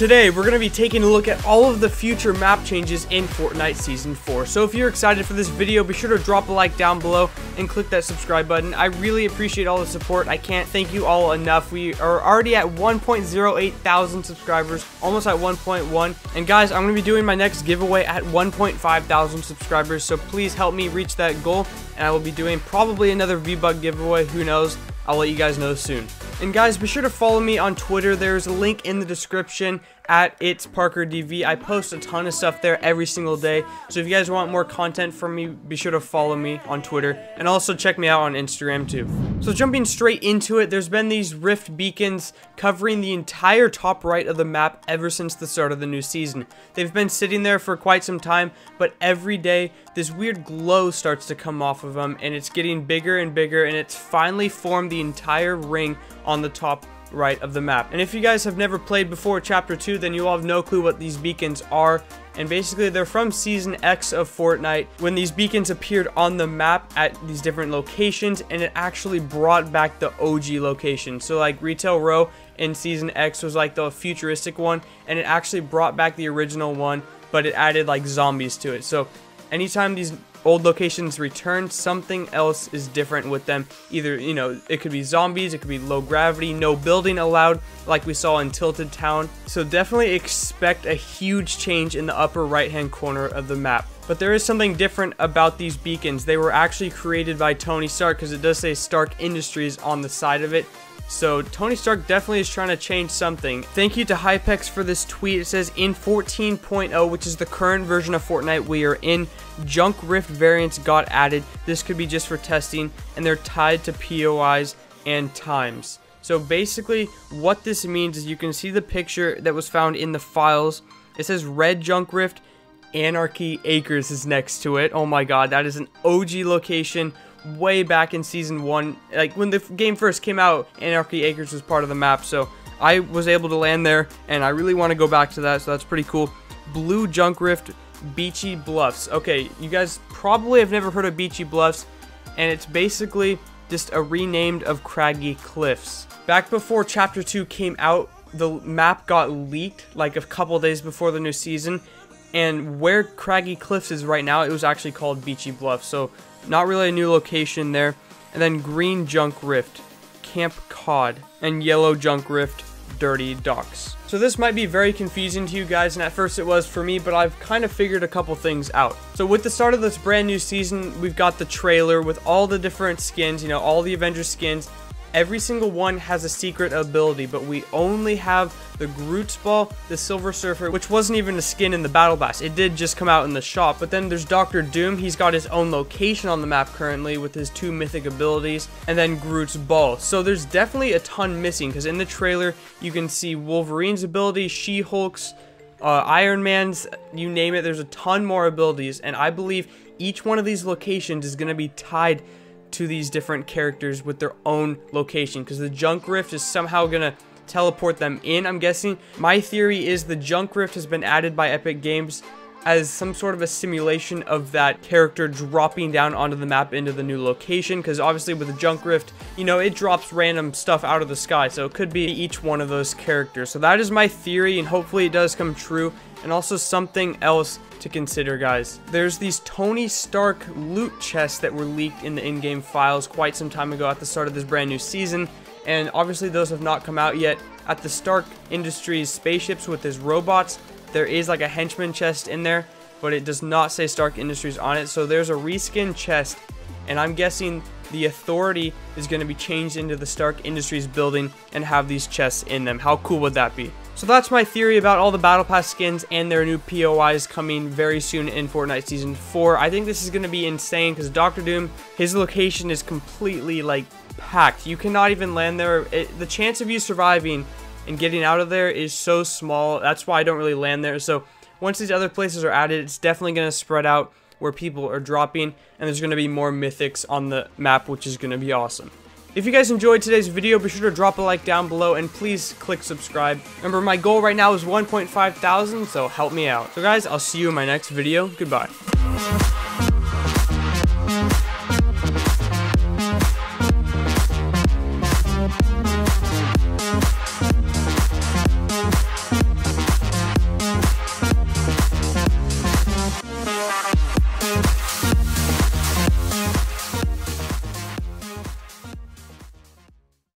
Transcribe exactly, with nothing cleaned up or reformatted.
Today, we're going to be taking a look at all of the future map changes in Fortnite Season four. So if you're excited for this video, be sure to drop a like down below and click that subscribe button. I really appreciate all the support. I can't thank you all enough. We are already at one point zero eight thousand subscribers, almost at one point one. And guys, I'm going to be doing my next giveaway at one point five thousand subscribers, so please help me reach that goal. And I will be doing probably another V-Buck giveaway, who knows. I'll let you guys know soon. And guys, be sure to follow me on Twitter. There's a link in the description at It's Parker D V. I post a ton of stuff there every single day. So if you guys want more content from me, be sure to follow me on Twitter. And also check me out on Instagram too. So jumping straight into it, there's been these rift beacons covering the entire top right of the map ever since the start of the new season. They've been sitting there for quite some time, but every day this weird glow starts to come off of them, and it's getting bigger and bigger, and it's finally formed the entire ring on the top right of the map. And if you guys have never played before Chapter two, then you'll have no clue what these beacons are. And basically, they're from Season ten of Fortnite, when these beacons appeared on the map at these different locations, and it actually brought back the O G location. So like Retail Row in Season ten was like the futuristic one, and it actually brought back the original one, but it added like zombies to it. So anytime these old locations return, something else is different with them. Either, you know, it could be zombies, it could be low gravity, no building allowed, like we saw in Tilted Town. So definitely expect a huge change in the upper right hand corner of the map. But there is something different about these beacons. They were actually created by Tony Stark, because it does say Stark Industries on the side of it. So Tony Stark definitely is trying to change something. Thank you to Hypex for this tweet. It says, in fourteen point oh, which is the current version of Fortnite we are in, Junk Rift variants got added. This could be just for testing, and they're tied to P O Is and times. So basically, what this means is you can see the picture that was found in the files. It says red Junk Rift, Anarchy Acres is next to it. Oh my god, that is an O G location. Way back in season one, like when the game first came out, Anarchy Acres was part of the map, so I was able to land there, and I really want to go back to that, so that's pretty cool. Blue Junk Rift, Beachy Bluffs. Okay, you guys probably have never heard of Beachy Bluffs, and it's basically just a renamed of Craggy Cliffs. Back before Chapter two came out, the map got leaked like a couple days before the new season, and where Craggy Cliffs is right now, it was actually called Beachy Bluffs, so not really a new location there. And then green Junk Rift, Camp Cod, and yellow Junk Rift, Dirty Docks. So this might be very confusing to you guys, and at first it was for me, but I've kind of figured a couple things out. So with the start of this brand new season, we've got the trailer with all the different skins, you know, all the Avengers skins. Every single one has a secret ability, but we only have the Groot's Ball, the Silver Surfer, which wasn't even a skin in the Battle Pass. It did just come out in the shop. But then there's Doctor Doom. He's got his own location on the map currently with his two mythic abilities, and then Groot's Ball. So there's definitely a ton missing, because in the trailer, you can see Wolverine's ability, She-Hulk's, uh, Iron Man's, you name it. There's a ton more abilities, and I believe each one of these locations is going to be tied to these different characters with their own location, because the Junk Rift is somehow gonna teleport them in, I'm guessing. My theory is the Junk Rift has been added by Epic Games as some sort of a simulation of that character dropping down onto the map into the new location, because obviously with the Junk Rift, you know, it drops random stuff out of the sky, so it could be each one of those characters. So that is my theory, and hopefully it does come true. And also something else to consider, guys. There's these Tony Stark loot chests that were leaked in the in-game files quite some time ago at the start of this brand new season, and obviously those have not come out yet. At the Stark Industries spaceships with his robots, there is like a henchman chest in there, but it does not say Stark Industries on it. So there's a reskin chest, and I'm guessing the Authority is going to be changed into the Stark Industries building and have these chests in them. How cool would that be? So that's my theory about all the Battle Pass skins and their new P O Is coming very soon in Fortnite Season four. I think this is going to be insane, because Doctor Doom, his location is completely like packed. You cannot even land there. It, the chance of you surviving and getting out of there is so small. That's why I don't really land there. So once these other places are added, it's definitely going to spread out where people are dropping, and there's going to be more mythics on the map, which is going to be awesome. If you guys enjoyed today's video, be sure to drop a like down below, and please click subscribe. Remember, my goal right now is one point five thousand, so help me out. So guys, I'll see you in my next video. Goodbye.